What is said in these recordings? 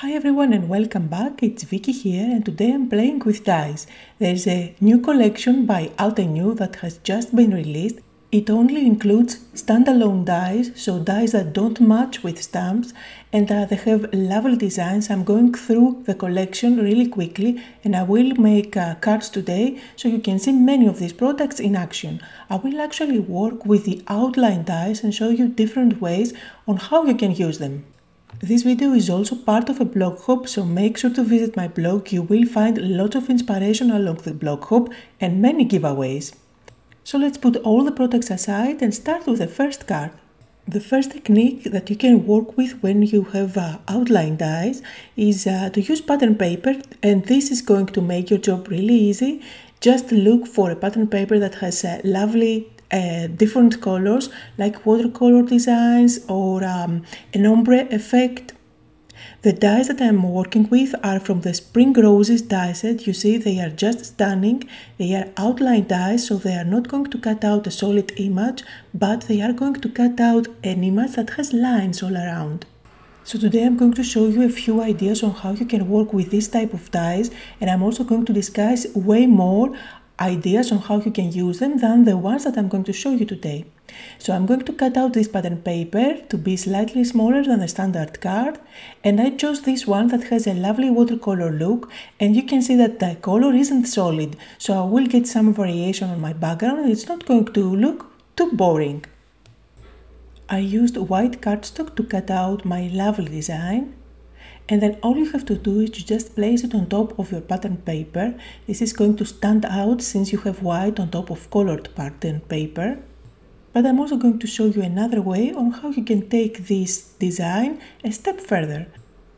Hi everyone and welcome back, it's Vicky here and today I'm playing with dies. There's a new collection by Altenew that has just been released. It only includes standalone dies, so dies that don't match with stamps, and they have lovely designs. I'm going through the collection really quickly and I will make cards today so you can see many of these products in action. I will actually work with the outline dies and show you different ways on how you can use them. This video is also part of a blog hop, so make sure to visit my blog. You will find lots of inspiration along the blog hop and many giveaways. So let's put all the products aside and start with the first card. The first technique that you can work with when you have outline dies is to use pattern paper, and this is going to make your job really easy. Just look for a pattern paper that has lovely different colors, like watercolor designs or an ombre effect. The dies that I'm working with are from the Spring Roses die set. You see, they are just stunning. They are outline dies, so they are not going to cut out a solid image, but they are going to cut out an image that has lines all around. So today I'm going to show you a few ideas on how you can work with this type of dies, and I'm also going to discuss way more ideas on how you can use them than the ones that I'm going to show you today. So I'm going to cut out this pattern paper to be slightly smaller than the standard card, and I chose this one that has a lovely watercolor look, and you can see that the color isn't solid, so I will get some variation on my background and it's not going to look too boring. I used white cardstock to cut out my lovely design. And then all you have to do is to just place it on top of your pattern paper. This is going to stand out since you have white on top of colored pattern paper. But I'm also going to show you another way on how you can take this design a step further.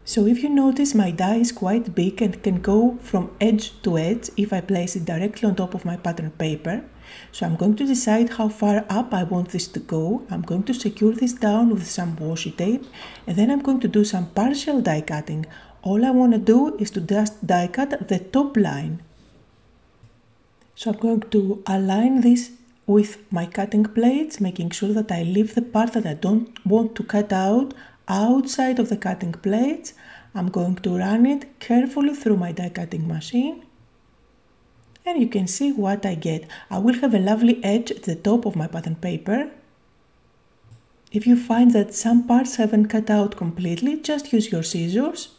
So if you notice, my die is quite big and can go from edge to edge if I place it directly on top of my pattern paper. So I'm going to decide how far up I want this to go. I'm going to secure this down with some washi tape, and then I'm going to do some partial die cutting. All I want to do is to just die cut the top line. So I'm going to align this with my cutting plates, making sure that I leave the part that I don't want to cut out outside of the cutting plates. I'm going to run it carefully through my die cutting machine. And you can see what I get. I will have a lovely edge at the top of my pattern paper. If you find that some parts haven't cut out completely, just use your scissors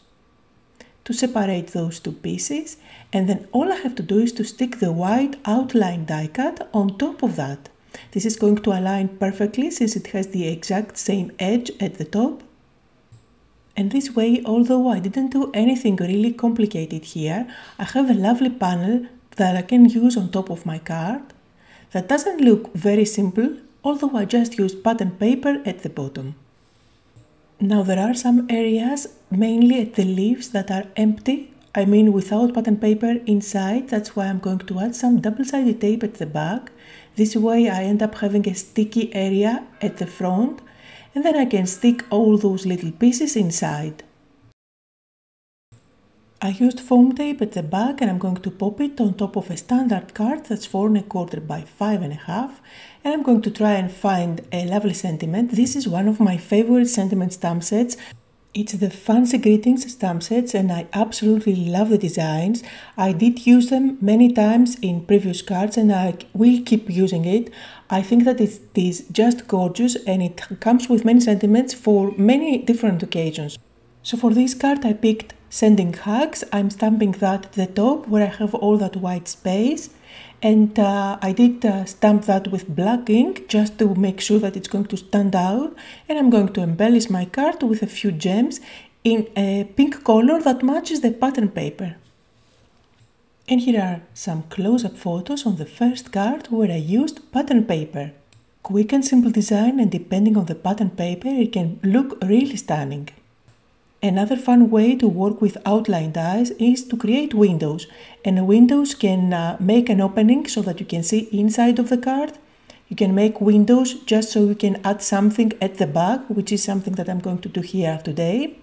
to separate those two pieces, and then all I have to do is to stick the white outline die cut on top of that. This is going to align perfectly since it has the exact same edge at the top. And this way, although I didn't do anything really complicated here, I have a lovely panel that I can use on top of my card that doesn't look very simple, although I just used pattern paper at the bottom. Now there are some areas, mainly at the leaves, that are empty, I mean without pattern paper inside. That's why I'm going to add some double-sided tape at the back. This way I end up having a sticky area at the front, and then I can stick all those little pieces inside. I used foam tape at the back, and I'm going to pop it on top of a standard card that's 4¼ by 5½, and I'm going to try and find a lovely sentiment. This is one of my favorite sentiment stamp sets. It's the Fancy Greetings stamp sets, and I absolutely love the designs. I did use them many times in previous cards, and I will keep using it. I think that it is just gorgeous, and it comes with many sentiments for many different occasions. So for this card I picked Sending Hugs. I'm stamping that at the top where I have all that white space, and I did stamp that with black ink just to make sure that it's going to stand out, and I'm going to embellish my card with a few gems in a pink color that matches the pattern paper. And here are some close-up photos on the first card where I used pattern paper. Quick and simple design, and depending on the pattern paper it can look really stunning. Another fun way to work with outline dies is to create windows, and windows can make an opening so that you can see inside of the card. You can make windows just so you can add something at the back, which is something that I'm going to do here today.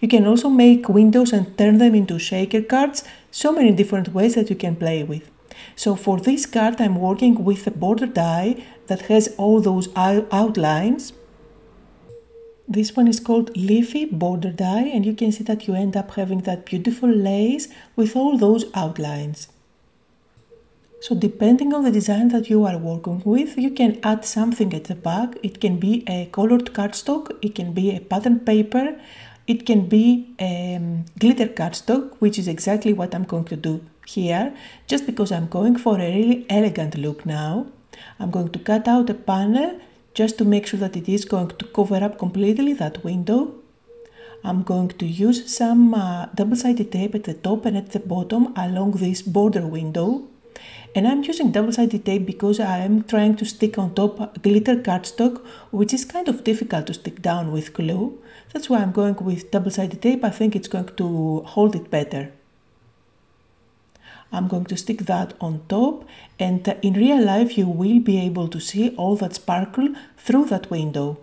You can also make windows and turn them into shaker cards, so many different ways that you can play with. So for this card I'm working with a border die that has all those outlines. This one is called Leafy Border Dye, and you can see that you end up having that beautiful lace with all those outlines. So depending on the design that you are working with, you can add something at the back. It can be a colored cardstock, it can be a pattern paper, it can be glitter cardstock, which is exactly what I'm going to do here, just because I'm going for a really elegant look now. I'm going to cut out a panel just to make sure that it is going to cover up completely that window. I'm going to use some double-sided tape at the top and at the bottom along this border window. And I'm using double-sided tape because I am trying to stick on top glitter cardstock, which is kind of difficult to stick down with glue. That's why I'm going with double-sided tape. I think it's going to hold it better. I'm going to stick that on top, and in real life you will be able to see all that sparkle through that window.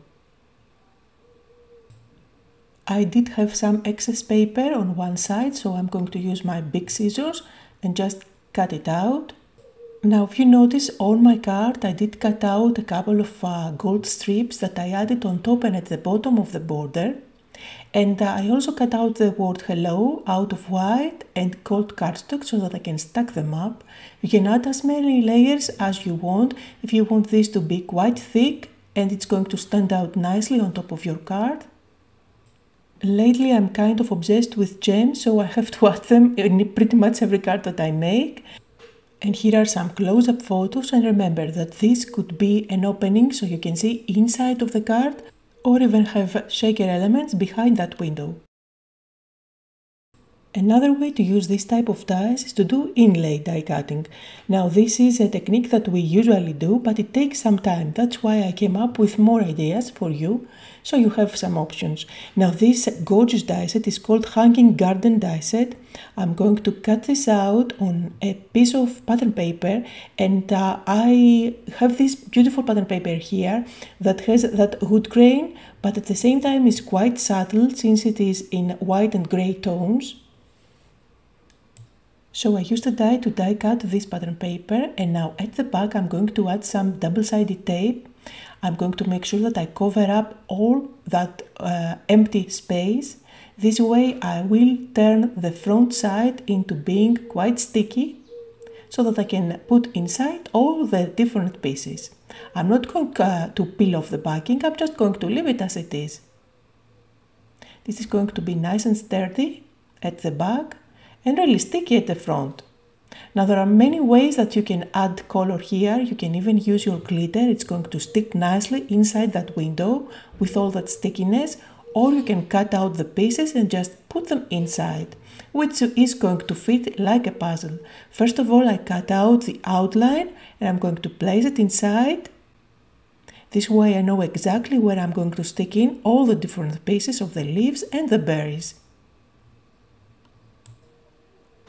I did have some excess paper on one side, so I'm going to use my big scissors and just cut it out. Now if you notice on my card, I did cut out a couple of gold strips that I added on top and at the bottom of the border. And I also cut out the word hello out of white and gold cardstock so that I can stack them up. You can add as many layers as you want if you want this to be quite thick and it's going to stand out nicely on top of your card. Lately I'm kind of obsessed with gems, so I have to add them in pretty much every card that I make. And here are some close-up photos, and remember that this could be an opening so you can see inside of the card, or even have shaker elements behind that window. Another way to use this type of dies is to do inlay die cutting. Now this is a technique that we usually do, but it takes some time. That's why I came up with more ideas for you, so you have some options. Now this gorgeous die set is called Hanging Garden Die Set. I'm going to cut this out on a piece of pattern paper, and I have this beautiful pattern paper here that has that wood grain, but at the same time is quite subtle since it is in white and grey tones. So I used a die to die cut this pattern paper, and now at the back I'm going to add some double-sided tape. I'm going to make sure that I cover up all that empty space. This way I will turn the front side into being quite sticky so that I can put inside all the different pieces. I'm not going to peel off the backing, I'm just going to leave it as it is. This is going to be nice and sturdy at the back and really sticky at the front. Now there are many ways that you can add color here. You can even use your glitter, it's going to stick nicely inside that window with all that stickiness, or you can cut out the pieces and just put them inside, which is going to fit like a puzzle. First of all, I cut out the outline and I'm going to place it inside. This way I know exactly where I'm going to stick in all the different pieces of the leaves and the berries.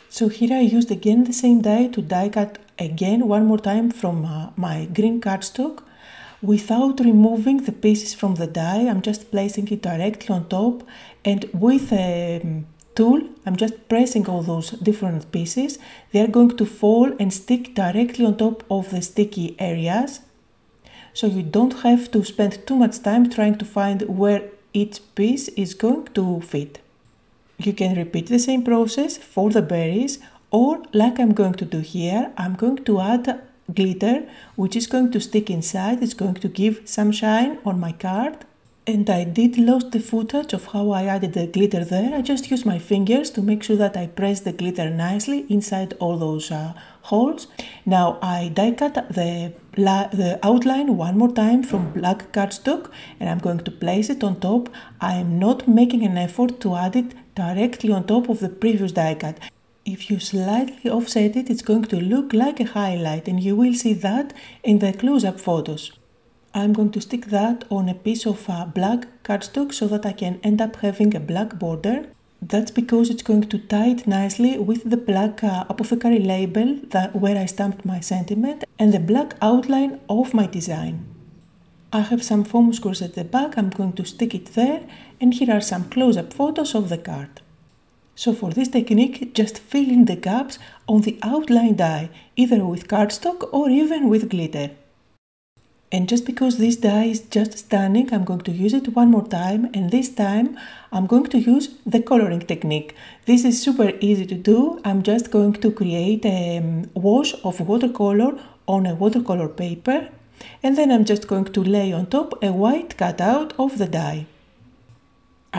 So here I used again the same die to die cut again one more time from my green cardstock. Without removing the pieces from the die, I'm just placing it directly on top, and with a tool I'm just pressing all those different pieces. They are going to fall and stick directly on top of the sticky areas, so you don't have to spend too much time trying to find where each piece is going to fit. You can repeat the same process for the berries, or like I'm going to do here, I'm going to add glitter, which is going to stick inside. It's going to give some shine on my card. And I did lose the footage of how I added the glitter there. I just used my fingers to make sure that I press the glitter nicely inside all those holes. Now I die cut the outline one more time from black cardstock, and I'm going to place it on top. I am not making an effort to add it directly on top of the previous die cut. If you slightly offset it, it's going to look like a highlight, and you will see that in the close-up photos. I'm going to stick that on a piece of black cardstock so that I can end up having a black border. That's because it's going to tie it nicely with the black apothecary label where I stamped my sentiment and the black outline of my design. I have some foam scores at the back, I'm going to stick it there, and here are some close-up photos of the card. So for this technique, just fill in the gaps on the outline die, either with cardstock or even with glitter. And just because this die is just stunning, I'm going to use it one more time, and this time I'm going to use the coloring technique. This is super easy to do. I'm just going to create a wash of watercolor on a watercolor paper, and then I'm just going to lay on top a white cutout of the die.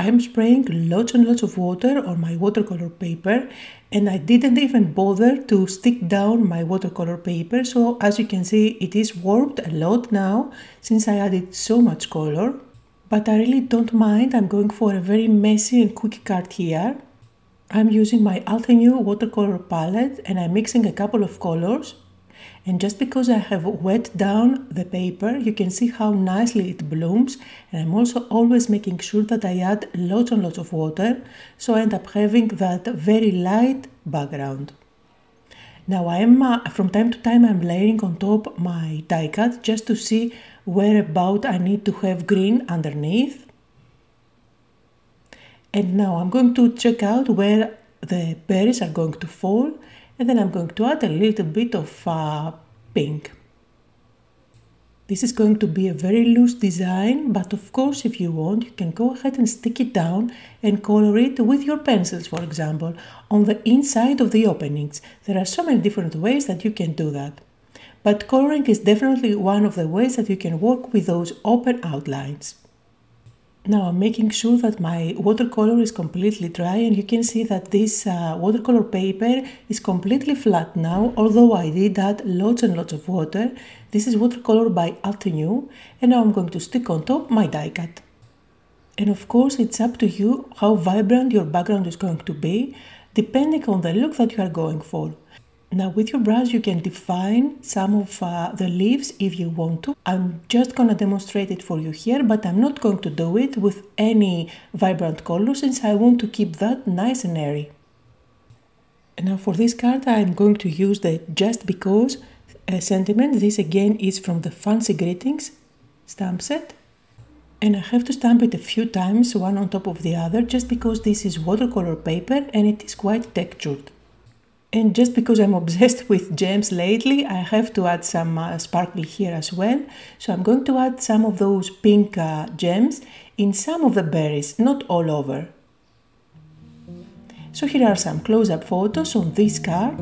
I am spraying lots and lots of water on my watercolor paper, and I didn't even bother to stick down my watercolor paper, so as you can see it is warped a lot now since I added so much color. But I really don't mind, I'm going for a very messy and quick card here. I'm using my Altenew watercolor palette and I'm mixing a couple of colors. And just because I have wet down the paper, you can see how nicely it blooms, and I'm also always making sure that I add lots and lots of water, so I end up having that very light background. Now I am, from time to time I'm layering on top my die cut just to see whereabout I need to have green underneath. And now I'm going to check out where the berries are going to fall. And then I'm going to add a little bit of pink. This is going to be a very loose design, but of course if you want you can go ahead and stick it down and color it with your pencils, for example, on the inside of the openings. There are so many different ways that you can do that. But coloring is definitely one of the ways that you can work with those open outlines. Now I'm making sure that my watercolor is completely dry, and you can see that this watercolor paper is completely flat now, although I did add lots and lots of water. This is watercolor by Altenew, and now I'm going to stick on top my die cut. And of course it's up to you how vibrant your background is going to be, depending on the look that you are going for. Now with your brush you can define some of the leaves if you want to. I'm just gonna demonstrate it for you here, but I'm not going to do it with any vibrant color since I want to keep that nice and airy. And now for this card I'm going to use the Just Because sentiment. This again is from the Fancy Greetings stamp set. And I have to stamp it a few times, one on top of the other, just because this is watercolor paper and it is quite textured. And just because I'm obsessed with gems lately, I have to add some sparkle here as well. So I'm going to add some of those pink gems in some of the berries, not all over. So here are some close-up photos on this card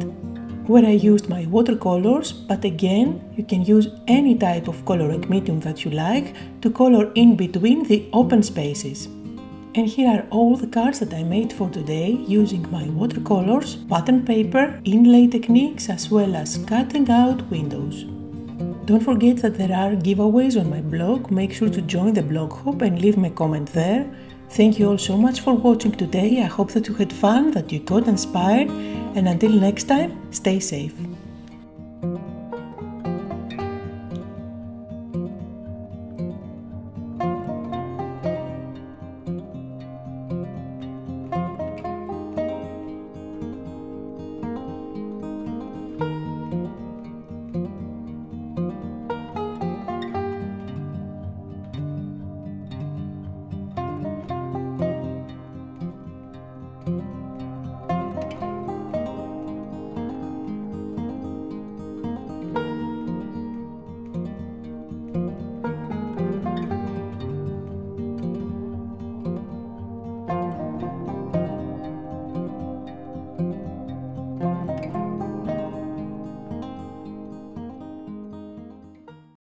where I used my watercolors, but again, you can use any type of coloring medium that you like to color in between the open spaces. And here are all the cards that I made for today using my watercolors, pattern paper, inlay techniques, as well as cutting out windows. Don't forget that there are giveaways on my blog. Make sure to join the blog hub and leave me a comment there. Thank you all so much for watching today. I hope that you had fun, that you got inspired, and until next time, stay safe.